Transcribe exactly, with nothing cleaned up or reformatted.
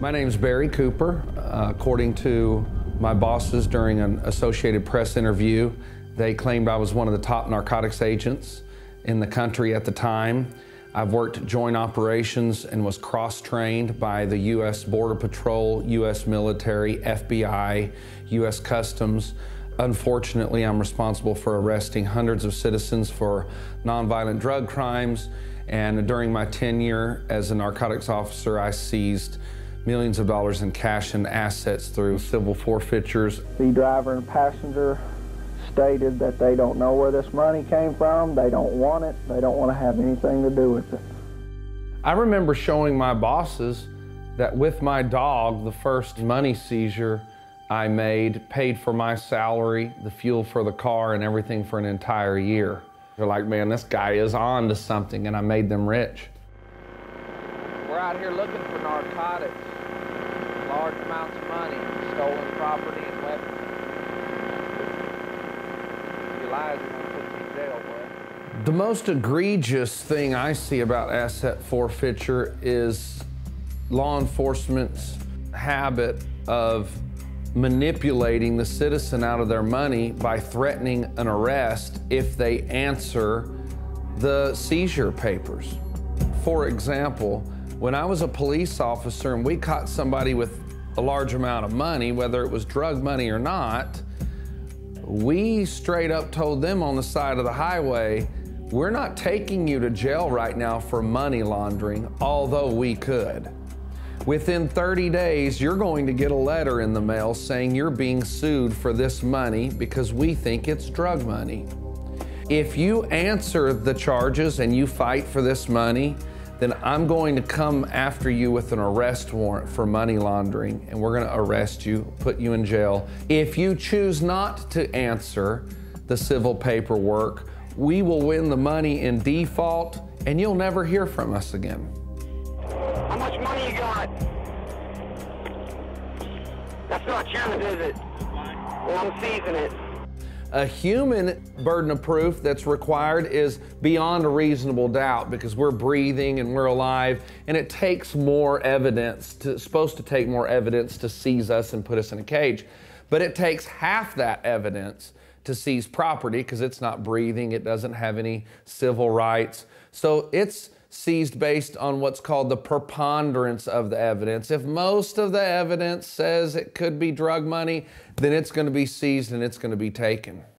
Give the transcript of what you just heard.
My name's Barry Cooper. Uh, according to my bosses during an Associated Press interview, they claimed I was one of the top narcotics agents in the country at the time. I've worked joint operations and was cross-trained by the U S Border Patrol, U S military, F B I, U S Customs. Unfortunately, I'm responsible for arresting hundreds of citizens for nonviolent drug crimes, and during my tenure as a narcotics officer, I seized millions of dollars in cash and assets through civil forfeitures. The driver and passenger stated that they don't know where this money came from, they don't want it, they don't want to have anything to do with it. I remember showing my bosses that with my dog, the first money seizure I made paid for my salary, the fuel for the car, and everything for an entire year. They're like, man, this guy is on to something, and I made them rich. We're out here looking for narcotics, large amounts of money, stolen property, and weapons. The most egregious thing I see about asset forfeiture is law enforcement's habit of manipulating the citizen out of their money by threatening an arrest if they answer the seizure papers. For example, when I was a police officer and we caught somebody with a large amount of money, whether it was drug money or not, we straight up told them on the side of the highway, we're not taking you to jail right now for money laundering, although we could. Within thirty days, you're going to get a letter in the mail saying you're being sued for this money because we think it's drug money. If you answer the charges and you fight for this money, then I'm going to come after you with an arrest warrant for money laundering, and we're gonna arrest you, put you in jail. If you choose not to answer the civil paperwork, we will win the money in default, and you'll never hear from us again. How much money you got? That's not yours, is it? Well, I'm seizing it. A human burden of proof that's required is beyond a reasonable doubt because we're breathing and we're alive, and it takes more evidence, to, it's supposed to take more evidence to seize us and put us in a cage. But it takes half that evidence to seize property because it's not breathing, it doesn't have any civil rights. So it's seized based on what's called the preponderance of the evidence. If most of the evidence says it could be drug money, then it's going to be seized and it's going to be taken.